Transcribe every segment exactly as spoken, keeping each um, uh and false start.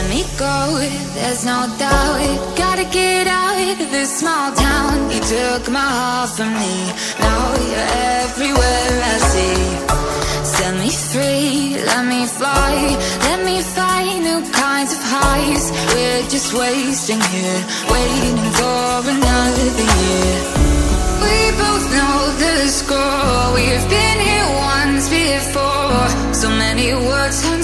let me go, there's no doubt. Gotta get out of this small town. You took my heart from me, now you're everywhere I see. Set me free, let me fly, let me find new kinds of highs. We're just wasting here, waiting for another year. We both know the score, we've been here once before. So many words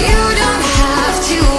You don't have to